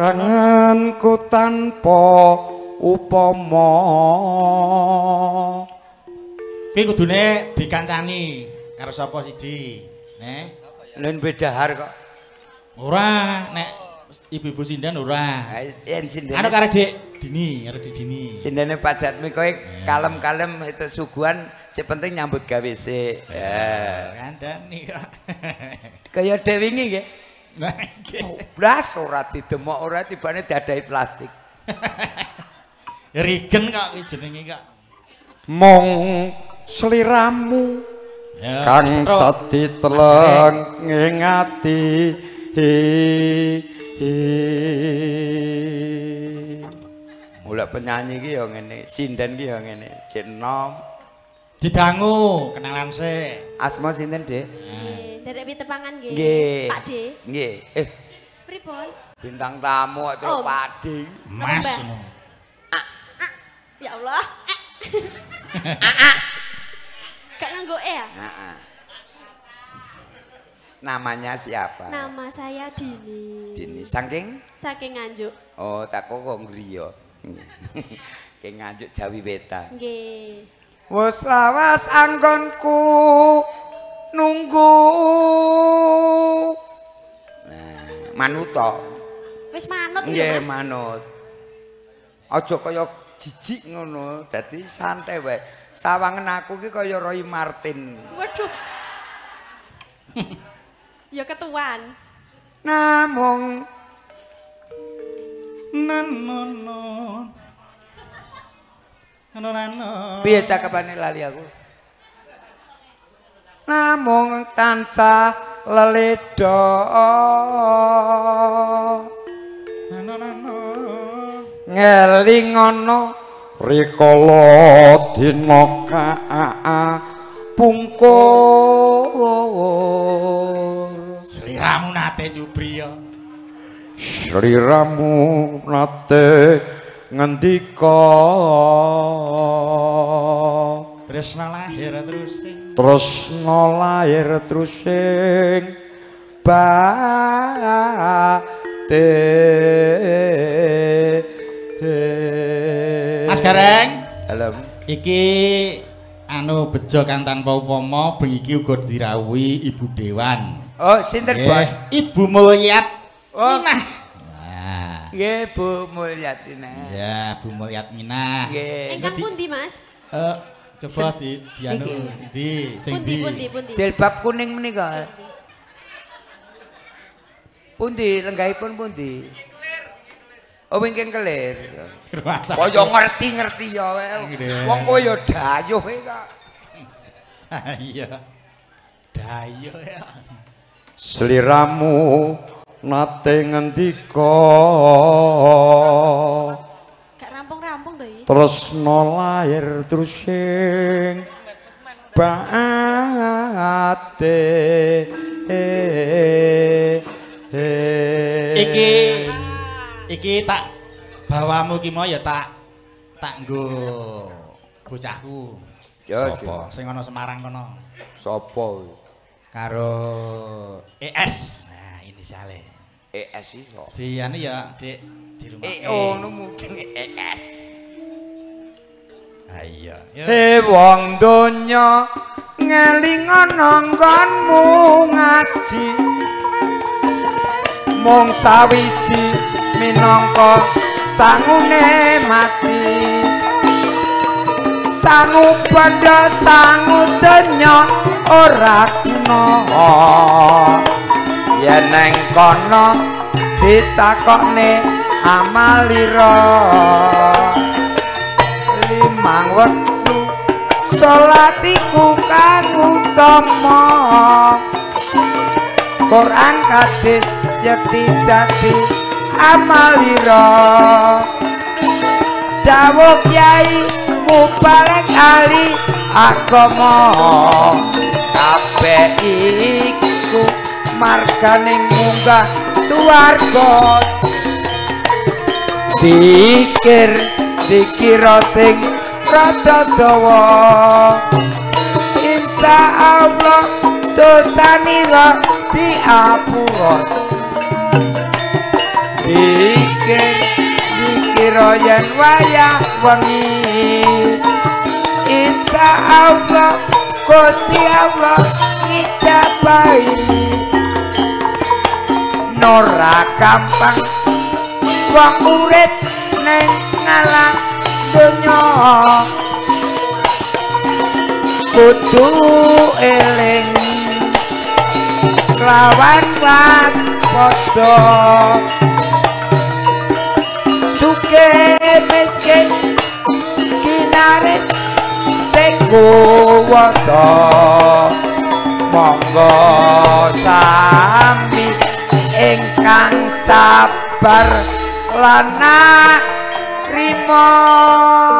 Kangenku tanpa upama. Kowe kudune dikancani karo sapa siji, neh. Lha bedahar kok. Ora, nek ibu-ibu sindan ora. Yen sindan. Anu karo Dik Dini, karo Dik Dini. Sindane pajatmi kowe kalem-kalem itu suguhan, sing penting nyambut gawe sik. Ya, kandhani kok. Kaya Dewi wingi nggih. Blas ora didemok ora tibane diadahi plastik. Rigen kok jenenge kok. Mong sliramu kang tadi teleng ing ati mulai penyanyi ki ya ngene, sinden ki ya ngene, jenom didangu kenalan sik. Asma sinten, Dik? Nggih, derek pitepangan nggih. Pak Dik. Nggih. Pripun? Bintang tamu karo Pak Dik. Mas. Ya Allah. Kak nganggo e ya? Namanya siapa? Nama saya Dini. Dini saking? Saking Nganjuk. Oh, tak kok ngriya. Saking Nganjuk Jawi Wetan. Nggih. Wes lawas anggonku nunggu. Nah, manut to. Wis manut lho, Mas. Nggih, manut. Aja kaya jijik ngono, dadi santai wae. Sawangen aku ki kaya Roy Martin. Waduh. Ya ketuan. Namung nanon. Nanon. Piye cakepane lali aku? Namung tansah leledo. Ngelingono rikala dina kapungkur. Sliramu nate cubriya, sliramu nate ngendika tresna lahir trusing batin. Mas Gareng, dalem. Iki anu bejo kang tanpa upama, bengi iki uga dirawuhi Ibu Dewan. Oh, sinten, Bos? Ibu Mulyat. Oh. Minah. Nah. Nggih, Bu Mulyat Minah. Ya, Bu Mulyat Minah. Nggih. Engkang pundi, Mas? Coba di anu pundi? Sing pundi? Jilbab kuning menika. Pundi lenggahipun pundi? Oh, mungkin kelir. Koyo ngerti-ngerti ya wae. Wong kowe ya dayuh e kok. Iya. Dayuh ya. Sliramu nate ngendika. Gak rampung-rampung to iki. Tresna lahir trusing baate. Iki tak bawamu ki mau ya tak nggo bocahku. Ya sapa sing ana Semarang kono? Sapa? Karo ES. Nah, inisiale. ES iso. Diane ya, Dik, di rumah. Ngono mudeng ES. Ha iya. He wong donya ngelingono nggonmu ngaji. Mung sawiji minangka sangune mati, sangu pada sangu donya ora guna. Yen nang kono ditakokne amalira, limang wektu salatiku kang utama, Quran hadis yakti dadi amalira. Dawuh Kyai Mubarak Ali agama kabeh iku marganing munggah swarga. Dikira sing rada dawa, insyaallah dosanira diapura. Iki dikira yen wayah wengi, insya Allah Gusti Allah ngicapai. Nora gampang wong urip neng ngalang donya, kudu eling lawan waspada. Sugih miskin kinaris sing kuwasa, monggo sami ingkang sabar lan rima.